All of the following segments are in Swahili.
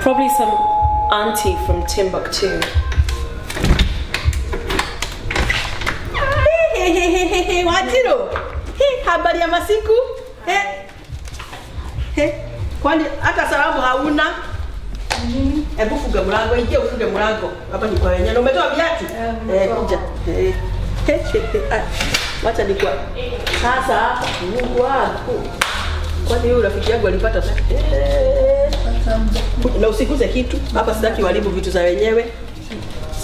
Probably some auntie from Timbuktu. Hey, Wanjiro. Hey, habari ya masiku. Hey. Kwani hata salamu hauna? Hebu funga mlango, ingia ufunge mlango. Hapa ni kwa wenyewe. Umetoa viatu? Kuja. Wacha ni kwa. Sasa Mungu wako. Kwani yule rafiki yangu alipata sasa? Na usikuze kitu. Hapa sidaki walibu vitu za wenyewe.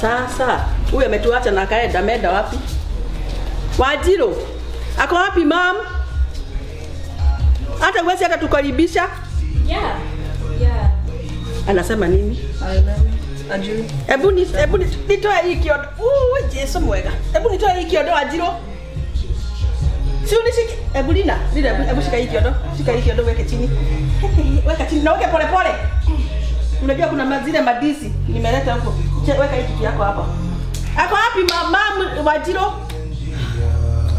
Sasa huyu ametuacha na kaenda meda wapi? Wanjiro, ako wapi mom? Hata wesi hata tukaribisha? Yeah. Anasema nini? Ajui. Ebu nitoa hii kiodo. Jesu mwega. Ebu nitoa hii kiodo Wanjiro. Si unishiki. Ebu lina. Ebu shika hii kiodo. Shika hii kiodo weke chini. Weka chini na weke pole pole. Unajua kuna mazile madisi. Nimeleta huko. Weka hii kitu yako hapa. Ako wapi mom Wanjiro?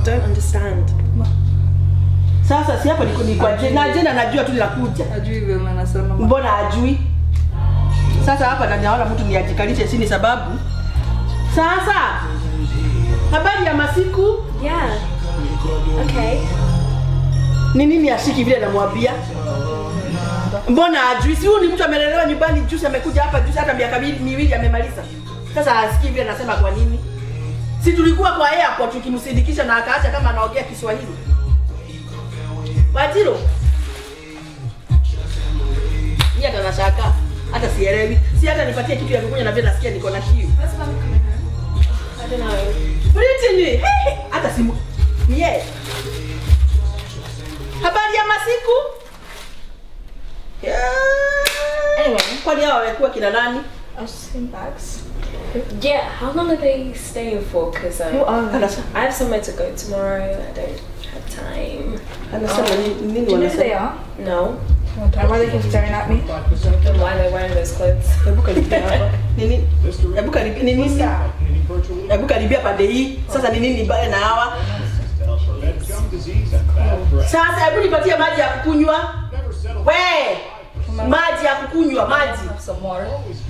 Don't understand. Sasa si hapa niko na jana najua tu ninakuja. Najui wewe mnasema. Mbona hajui? Sasa hapa naona mtu niajikalishe sini sababu. Sasa habari ya masiku? Yeah. Okay. Ni nini ashiki vile namwambia? Mbona hajui? Si huyu ni mtu amelelewa nyumbani juzi amekuja hapa juzi hata miaka miwili amemaliza. Sasa hasikii vile nasema kwa nini? Si tulikuwa kwa airport tukimsindikisha na akaacha kama anaongea Kiswahili. Wanjiro. Yeye ndo anashaka. Hata sielewi. Si hata nipatie kitu ya kukunya na vile nasikia niko na kiu. Hata nawe. Britini. Hata simu. Niye. Habari ya masiku? Yeah. Anyway, kwa nini wamekuwa kina nani? Austin bags. Yeah, how long are they staying for? Because I have somewhere to go tomorrow and I don't have time. Do you know who they are? No. Why they keep staring at me? And why they're wearing those clothes? Maji ya kukunywa maji.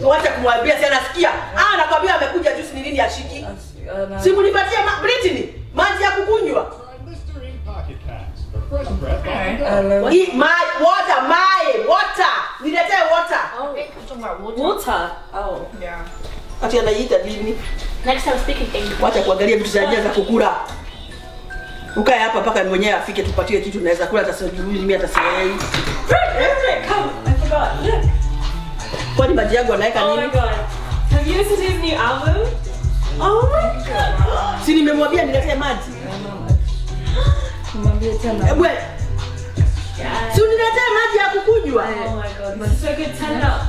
Wacha kumwambia si anasikia. Anakuambia amekuja juice ni nini ashiki? Si mnipatie Britini maji ya kukunywa. Hii maji water my water. Niletee water. Water. Oh yeah. Ati anaita nini? Next time speaking English. Wacha kuangalia vitu za njia za kukula. Ukae hapa paka mwenyewe afike tupatie kitu tunaweza kula hata sio juu mimi hata sielewi. Kwani maji yangu anaweka nini? Oh my god. Have you seen his new album? Oh my god. Si nimemwambia niletee maji. Nimwambie tena. Ewe. Si uniletee maji ya kukunywa. Oh my god. It's so good turn up.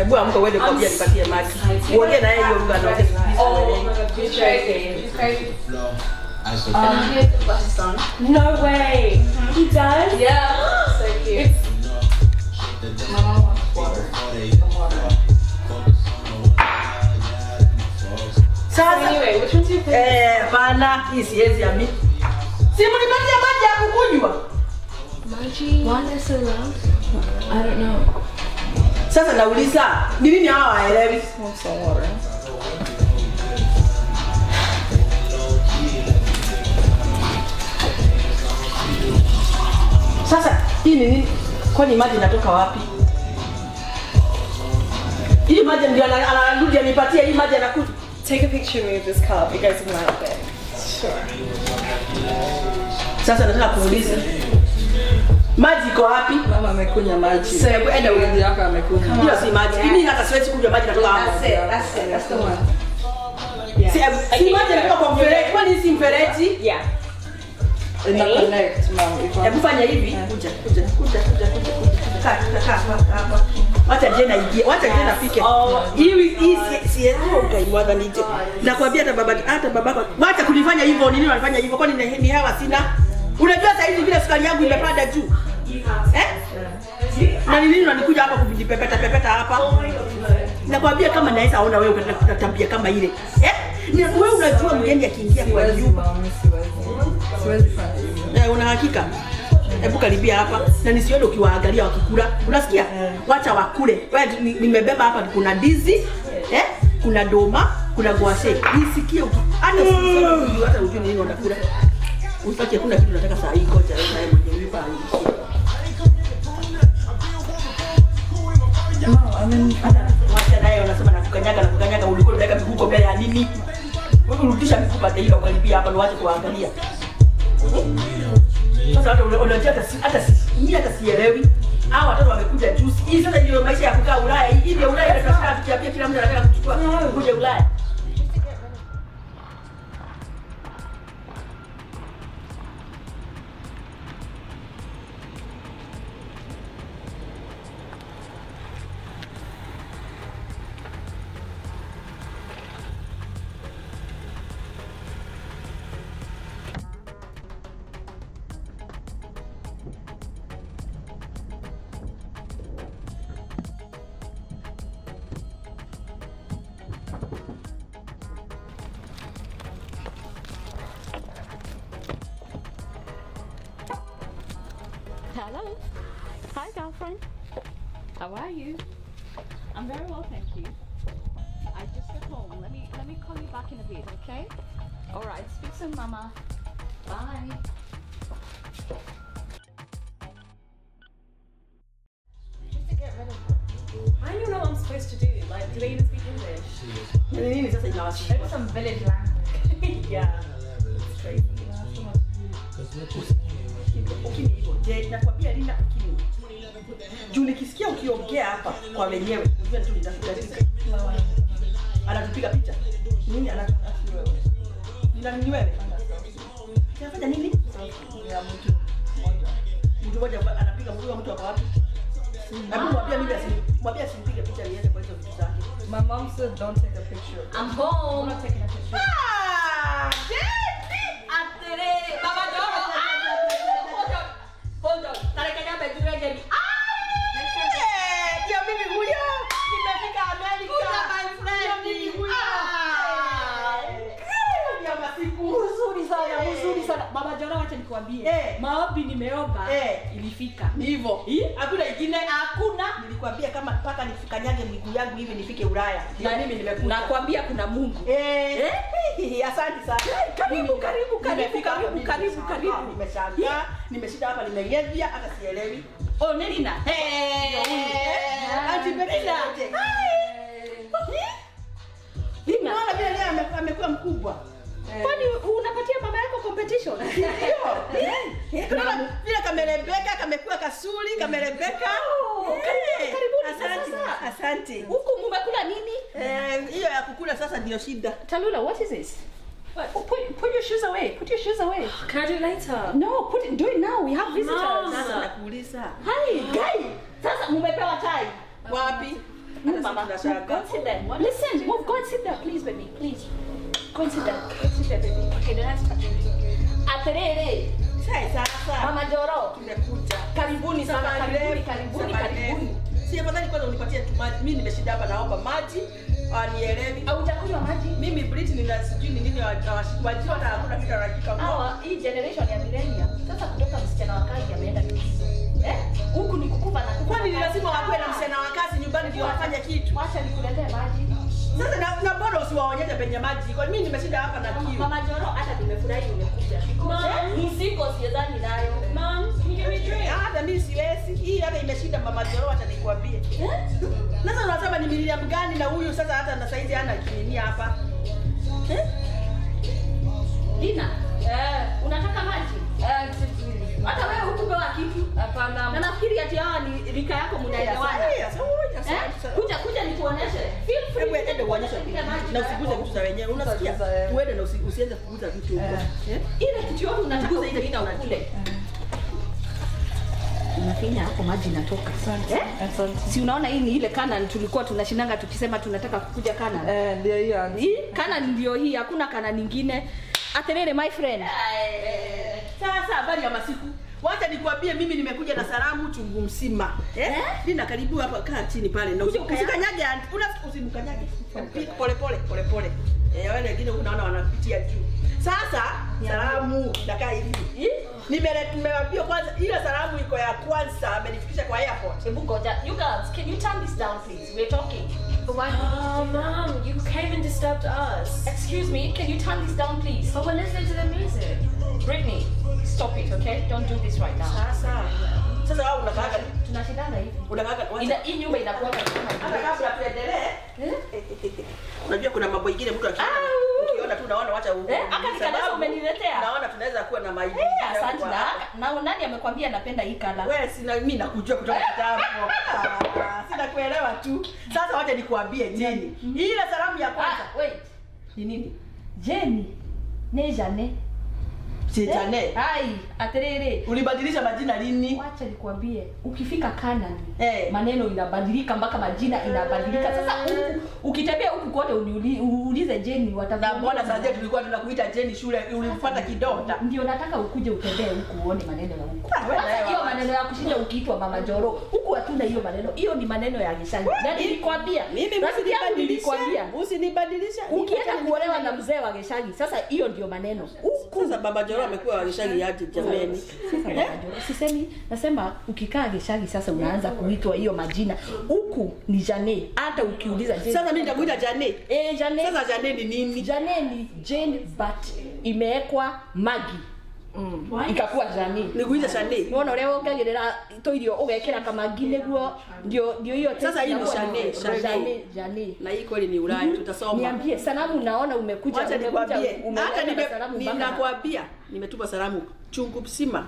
Ebu amko wewe kwambia nipatie maji. Uongee na yeye hiyo ngano. Oh my god. It's crazy. It's crazy. No. I hear the bus on. No way. He does? Yeah. So cute. It's my mom wants water. Anyway, which one's your favorite? Bana isiezi ya mimi. Simu nipatie maji ya kukunywa. Maji? Why is it loud? I don't know. Sasa nauliza, ni nini hawa haelewi? Some water. Sasa hii ni nini? Kwani maji inatoka wapi? Hii maji ndio anarudi anipatie hii maji anakuja. Take a picture with this cup because it's not there. Sure. Sasa nataka kuuliza. Maji iko wapi? Mama amekunya maji. Sasa hebu enda uende yako amekunya. Hiyo si maji. Mimi hata siwezi kunywa maji natoka hapo. That's the one. Yeah. Si maji inatoka kwa mfereji. Kwani si mfereji? Yeah. Connect mama ifa. Hebu fanya hivi kuja. Kaka. Wacha jana pike. Hii si ndoka imwaga nje. Nakwambia hata babako wacha kunifanya hivyo nini wanafanya hivyo kwani ni hewa sina. Unajua sasa hivi vile sukari yangu imepanda juu. Na nini unanikuja hapa kujipepeta hapa? Nakwambia kama naweza aona wewe unataka kutambia kama ile. Ni wewe unajua mgeni akiingia kwa nyumba. Siwezi fanya. Una hakika? Ebu karibia hapa na nisione ukiwaangalia wakikula. Unasikia? Wacha wakule. Wewe nimebeba hapa kuna ndizi, kuna doma, kuna guashe. Nisikie uki. Hata sio hata ujue nini unakula. Usitaki kuna kitu nataka saa hii kocha na yeye mwenyewe pangi. Wacha naye unasema na kukanyaga ulikuwa unataka mikuko mbele ya nini? Wewe unarudisha mikuko tena ukalipia hapa na wacha kuangalia. Sasa hata sielewi. Hawa watoto wamekuja juice. Hii sasa ndio maisha ya kukaa Ulaya. Hii ndio Ulaya tunataka tukiapia kila mtu anataka kuchukua kuja Ulaya. Hello. Hi, girlfriend. How are you? I'm very well, thank you. I just got home. Let me call you back in a bit, okay? All right. Speak soon, Mama. Bye. Just to get rid of her. I don't know what I'm supposed to do. Like, do they even speak English? No, they even speak English. It was some village language. Yeah. It's crazy. Nakwambia Linda ukimya. Juu nikisikia ukiongea hapa kwa wenyewe, unajua tu nitakukatika. Anatupiga picha. Nini anatupiga wewe? Nina nini wewe? Unafanya nini? Ya mtu mmoja. Mtu mmoja anapiga mguu wa mtu hapa wapi? Hebu mwambie mimi asimwambie asimpiga picha niende kwa hizo vitu zake. My mom said don't take a picture. I'm home. I'm not taking a picture. Ah! Atere. Mama Njoro. Hold on, tarikanya bedure jeni. Ndio mimi huyo. Nimefika America. Kuna my friend. Ndio mimi huyo. Ndio masiku nzuri sana. Mama Njoro wacha nikwambie. Maombi nimeomba ilifika. Hivyo. Hakuna ingine. Hakuna. Nilikwambia kama mpaka nifikanyage miguu yangu hivi nifike Ulaya. Na mimi nimekuja. Nakwambia kuna Mungu. Asante sana. Karibu. Nimeshangaa. Nimeshida hapa nimegevia hata sielewi. Oh Nerina. Auntie Berina. Nina bila leo amekuwa mkubwa. Kwani unapatia mama yako competition? Ndio. Kuna bila kamerebeka, kamekuwa kasuli, kamerebeka. Karibuni. Asante. Huko mmekula nini? Hiyo ya kukula sasa ndio shida. Talula, what is this? Oh, put your shoes away. Can I do it later? No, do it now. We have visitors. Sasa nakuuliza. Hi, guys. Sasa mmepewa chai. Wapi? Mama. Go sit there. Listen, move. Go and sit there, please, baby. Please. Go and sit there, baby. Okay, the last part. Aterere. Sasa. Mama Njoro. Kimekuja. Karibuni sana. Sio badala nilikuwa unipatie tu maji. Mimi nimeshinda hapa naomba maji. Anielewi. Au utakunywa maji? Mimi Brit ninasijui ni nini wajua hata hakuna kitu hakika. Hawa hii generation ya millennial sasa kutoka msichana wa kazi ameenda likizo. Huku ni kukupa na kukupa. Kwani lazima wakuwe na msichana wa kazi nyumbani ndio wafanye kitu. Acha nikuletee maji. Sasa na bado usiwaonyeshe penye maji. Kwa mimi nimeshinda hapa na kiu. Mama Njoro hata nimefurahi nimekuja. Msiko sidhani nayo. Mom, can you give me drink? Hata mimi siwezi. Hii hata imeshinda Mama Njoro hata nikwambie. Sasa unasema ni milioni gani na huyu sasa hata na saizi hana kinimia hapa. Lina, unataka maji? Hata wewe hukupewa kitu. Hapana. Na nafikiri ati hawa ni rika yako mnaelewana. Kuja nikuoneshe. Feel free uende uonyeshe na usiguze vitu za wenyewe. Unasikia? Uende na usianze kuguza vitu huko. Ile kitu yote unataka ile kitu unakule. Unafinya hapo maji natoka. Asante. Si unaona hii ni ile kana tulikuwa tunashindanga tukisema tunataka kukuja kana. Ndio hiyo. Hii kana ndio hii, hakuna kana nyingine. Aterere my friend. Sasa habari ya masiku. Wacha nikwambie mimi nimekuja na salamu chungu msima. Nina karibu hapa kaa chini pale na usikanyage usimkanyage. Pole pole. Wale wengine unaona wanapitia juu. Sasa salamu dakaa hivi. Nimeambia kwanza ile salamu iko ya kwanza amenifikisha kwa airport. Hebu ngoja. You girls, can you turn this down please? We're talking. But why? Oh, mom, you came and disturbed us. Excuse me, can you turn this down please? But we're listening to the music. Brittany, stop it, okay? Don't do this right now. Sasa. Sasa wao unataka tunashindana hivi. Unataka ina hii nyumba inakuwa kama hata kabla tuendelee. Unajua kuna mambo mengine mtu akiona tunaona wacha huko. Hata nikadasa umeniletea. Naona tunaweza kuwa na maidi. Asante na nani amekwambia napenda hii kala? Wewe sina mimi nakujua kutoka kitambo. Sina kuelewa tu. Sasa wacha nikuambie Jenny. Ile salamu ya kwanza. Wait. Ni nini? Jenny. Nejane. Sijane. Hai, aterere. Ulibadilisha majina lini? Wacha nikwambie, ukifika Canaan, maneno inabadilika mpaka majina inabadilika. Sasa ukitembea huku kote uniulize Jenny watazama. Mbona sasa tulikuwa tunakuita Jenny shule ulimfuata kidota? Ndio nataka ukuje utembee huku uone maneno ya huku. Sasa hiyo maneno ya kushinda ukiitwa Mama Njoro, huku hatuna hiyo maneno. Hiyo ni maneno ya Gishani. Nani nilikwambia? Mimi nilikwambia, usinibadilisha. Ukienda kuolewa na mzee wa Gishani, sasa hiyo ndio maneno. Huku sasa Mama Njoro amekuwa Gishani yaje jamani. Sisemi, nasema ukikaa Gishani sasa unaanza kuitwa hiyo majina. Huku ni Jane. Hata ukiuliza Jane. Sasa mimi nitakuita Jane. Jane. Sasa Jane ni nini? Jane ni Jane but imewekwa Magi. Ikakuwa Jane. Nikuita Jane. Unaona leo ongelea to ile ongekera kama gile guo ndio hiyo tena. Sasa hii ni Jane. Jane. Na hii kweli ni Ulaya tutasoma. Niambie salamu naona umekuja. Acha ninakuambia nimetuma salamu chungu msima.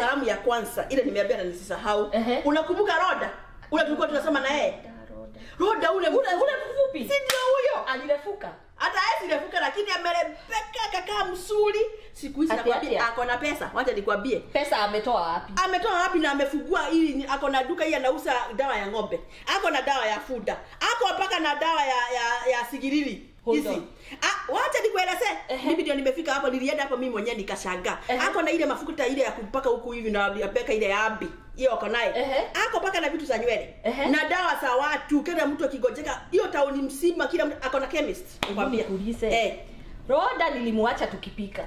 Salamu ya kwanza ile nimeambia na nisisahau. Unakumbuka Roda? Ule tulikuwa tunasema na yeye. Roda ule mfupi. Si ndio huyo? Alirefuka. Hata yeye alirefuka lakini amerembeka kaka msuri. Siku hizi nakwambia ako na pesa. Wacha nikwambie. Pesa ametoa wapi? Ametoa wapi na amefugua ili ako na duka hii anauza dawa ya ng'ombe. Ako na dawa ya fuda. Ako mpaka na dawa ya sigirili. Hizi. Wacha nikuelezee. Mimi ndio nimefika hapo nilienda hapo mimi mwenyewe nikashangaa. Ako na ile mafuta ile ya kupaka huku hivi na apeka ile ya ambi. Hiyo ako naye. Ako paka na vitu za nywele. Na dawa za watu. Kila mtu akigojeka hiyo tauni msima kila mtu ako na chemist. Nikwambia. Roda nilimwacha tukipika.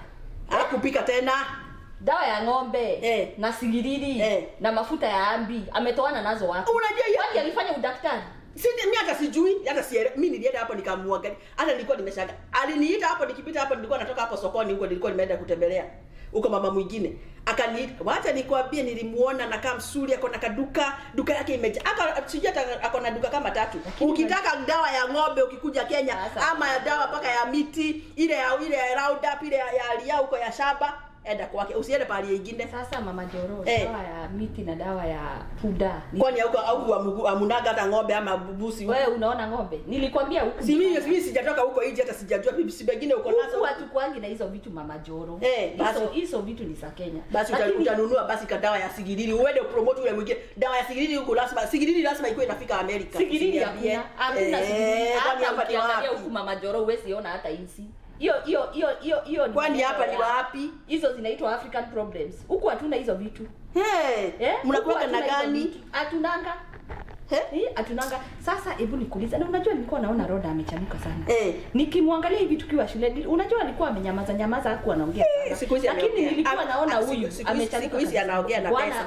Hakupika tena. Dawa ya ng'ombe na sigiriri na mafuta ya ambi ametoana nazo wapi? Unajua yeye alifanya udaktari. Sisi mimi hata sijui, hata sielewi. Mimi nilienda hapo nikamwaga. Hata nilikuwa nimeshangaa. Aliniita hapo nikipita hapo nilikuwa natoka hapo sokoni huko nilikuwa nimeenda kutembelea uko mama mwingine. Akaniita, "Wacha nikwambie nilimuona na kama msuri ako na kaduka, duka yake imejaa. Hata sijui hata ako na duka kama tatu. Ukitaka dawa ya ng'ombe ukikuja Kenya ama ya dawa paka ya miti, ile ya Roundup ile ya aliau kwa ya shaba." Enda kwake usiende pale nyingine. Sasa Mama Njoro dawa ya miti na dawa ya puda kwani huko au amunaga hata ng'ombe ama bubusi. Wewe unaona ng'ombe nilikwambia huko si mimi sijatoka huko hivi hata sijajua bibi si bengine uko nazo watu kwangi na hizo vitu Mama Njoro hizo vitu ni za Kenya. Basi utanunua basi dawa ya sigiriri uende promote ule mwingine dawa ya sigiriri huko lazima iko inafika America. Sigiriri hakuna sigiriri hapa ni wapi Mama Njoro wewe siona hata insi. Hiyo kwani hapa ni wapi? Hizo zinaitwa African problems. Huku hatuna hizo vitu. Mnakuwa na gani? Hatunanga. Hatunanga. Sasa hebu nikuulize. Na unajua nilikuwa naona Roda amechanuka sana. Nikimwangalia hivi tukiwa shule, unajua alikuwa amenyamaza hakuwa anaongea sana. Lakini nilikuwa naona huyu amechanuka. Hizi anaongea na pesa.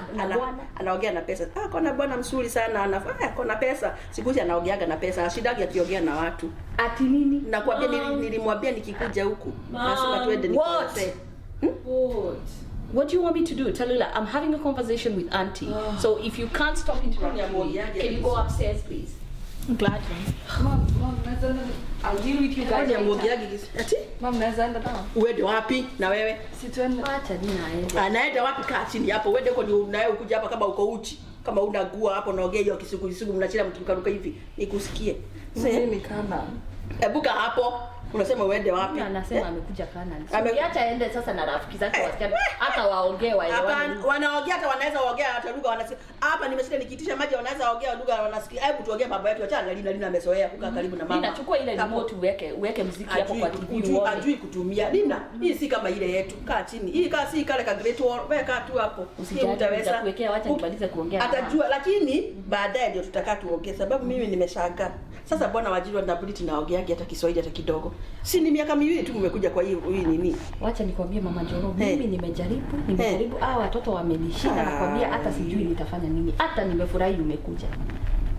Anaongea na pesa. Ako na bwana msuri sana, anafaa ako na pesa. Siku hizi anaongeaga na pesa. Shida yake akiongea na watu. Ati nini? Nakwambia nilimwambia nikikuja huku. Nasema twende nikuote. What do you want me to do? Talula, I'm having a conversation with Auntie. So if you can't stop interrupting me, can you go upstairs, please? I'm glad. Mom, I'll deal with you guys. Mom, nazaenda down. Uende wapi na wewe? Sitwende. Acha ninaenda. Anaenda wapi kaa chini hapo? Uende huko ni nawe ukuje hapa kama uko uchi. Kama unagua hapo naongea hiyo kisukulisuku mnachila mtukaruka hivi. Nikusikie. Sema kama. Ebuka hapo. Unasema uende wapi? Anasema amekuja Canaan. Ukiacha aende sasa na rafiki zake wasichana hata waongee wao. Hapana, wanaongea hata wanaweza ongea hata lugha wanasikia. Hapa nimesikia nikitisha maji wanaweza ongea lugha wanasikia. Hebu tuongee mambo yetu acha na Lina amezoea kukaa karibu na mama. Lina chukua ile remote uweke muziki hapo kwa TV uone. Ajui kutumia. Lina, hii si kama ile yetu. Kaa chini. Hii kaa si kale ka great wall. Wewe kaa tu hapo. Usijitaweza kuwekea acha nibalize kuongea. Atajua lakini baadaye ndio tutakaa tuongee sababu mimi nimeshangaa. Sasa bwana wajiri wa Ndabuliti naongea hata Kiswahili hata kidogo. Si ni miaka miwili tu mmekuja kwa hii nini? Wacha nikwambie Mama Njoro, mimi nimejaribu, hawa watoto wamenishinda, nakwambia hata sijui nitafanya nini. Hata nimefurahi umekuja.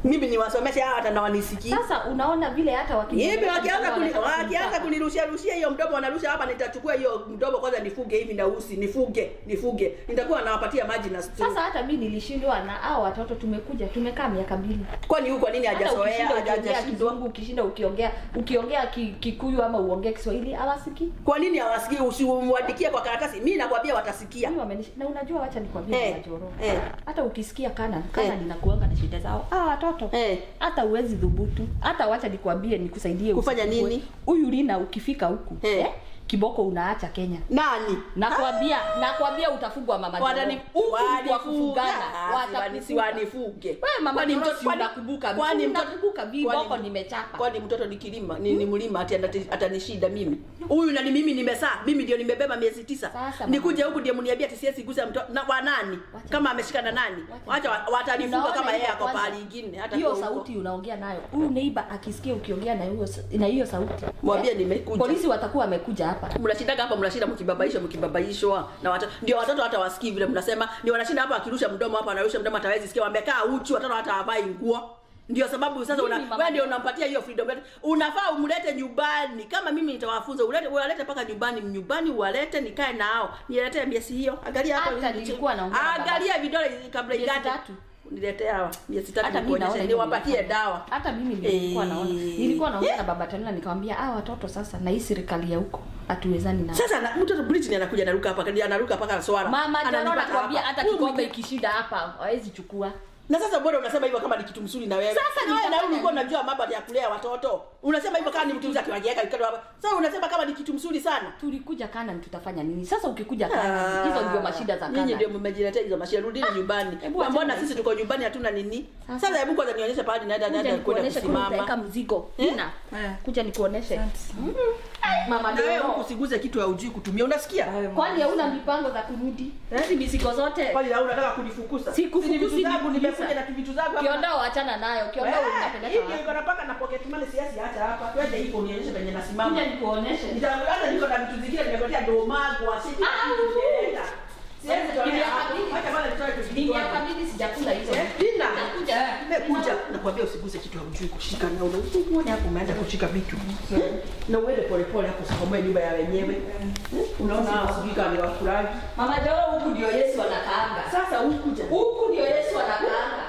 Mimi niwasomesha hawa hata na wanisikia. Sasa unaona vile hata wakianza kunirushia hiyo mdomo wanarusha hapa, nitachukua hiyo mdomo kwanza nifuge hivi na usi, nifuge. Nitakuwa nawapatia maji na supu. Sasa hata mimi nilishindwa na hawa watoto, tumekuja, tumekaa miaka mbili. Kwani huko nini hajasoea, hajashindwa wangu ukishinda ukiongea Kikuyu ama uongee Kiswahili hawasikii? Kwa nini hawasikii? Usimuandikie kwa karatasi. Mimi nakwambia watasikia. Na unajua wacha nikwambie Mama Njoro. Hata ukisikia kana ninakuanga na shida zao. Hata uwezi dhubutu. Hata wacha nikwambie nikusaidie kufanya nini? Huyu Lina ukifika huku, kiboko unaacha Kenya. Nani? Nakwambia utafugwa Mama Njoro. Watakufuga. Wewe Mama Njoro unakumbuka. Kwani mtakumbuka viboko nimechapa. Kwani mtoto nikilima, ni mlima atanishida mimi. Huyu na mimi nimesaa. Mimi ndio nimebeba miezi 9. Nikuje huku ndiye mniambia TCS gusa mtoto na nani? Kama ameshikana nani? Acha watanifuga kama yeye ako pale nyingine hata hiyo sauti unaongea nayo. Huyu neighbor akisikia ukiongea na hiyo sauti, mwambie nimekuja. Polisi watakuwa wamekuja hapa. Mnashindaga hapa, mnashinda mkibabaishwa na watoto. Ndio watoto hata wasikii vile mnasema. Ndio wanashinda hapa, akirusha mdomo hapa anarusha mdomo atawezi sikia, wamekaa uchi, watoto hata havai nguo. Ndio sababu sasa wewe ndio unampatia hiyo freedom. Unafaa umlete nyumbani. Kama mimi nitawafunza walete paka nyumbani walete nikae nao. Niletee miezi hiyo. Angalia hapa nilikuwa naongea. Angalia vidole kabla igate. Niletea hawa miezi 3 nikuonyeshe niwapatie dawa. Hata mimi nilikuwa naona. Nilikuwa naongea na Baba Tanila nikamwambia hawa watoto sasa na hii serikali ya huko atuwezani nao. Sasa mtoto Britney anakuja anaruka hapa, paka swara. Mama Njoro anakuambia hata kikombe ikishida hapa hawezi chukua. Na sasa bora unasema hivyo kama ni kitu mzuri na wewe. Sasa na wewe na ulikuwa unajua mambo ya kulea watoto. Unasema hivyo kama ni mtu mzuri akiwajeka ikalo hapa. Sasa unasema kama ni kitu mzuri sana. Tulikuja kana tutafanya nini? Sasa ukikuja kana hizo ndio mashida za kana. Ninyi ndio mmejiletea hizo mashida, rudini nyumbani. Mbona sisi tuko nyumbani hatuna nini? Sasa hebu kwanza nionyeshe pahali naenda kwenda kusimama. Weka mzigo. Nina. Kuja nikuoneshe. Mama Njoro usiguze kitu haujui kutumia. Unasikia? Kwani hauna mipango za kurudi? Hizi mizigo zote. Kwani unataka kunifukusa? Sikufukusi nimekuja na vitu zangu hapa. Kiondoa achana nayo. Kiondoa unapenda sana. Hivi niko napaka na pocket money siasi hata hapa. Twende hiko nionyeshe penye nasimama. Nje nikuoneshe. Nitaanza niko na vitu zingine nimekotea domago asiki. Siwezi kuelewa. Hata bana nitoe tu. Ningekabidi sijakula hizo. Dina. Nimekuja nakwambia usiguze kitu haujui kushika na unaona hapo umeanza kushika vitu. Na uende polepole hapo sababu nyumba ya wenyewe. Unaona usikika ni wafurahi. Mama Njoro huku ndio Yesu anakaanga. Sasa ukuja. Huku ndio Yesu anakaanga.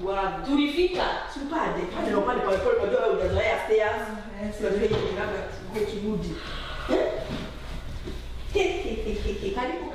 Bwana. Tulifika. Supade. Pale na pale polepole unajua wewe unazoea stairs. Sio ndio hiyo labda tukirudi. Karibu.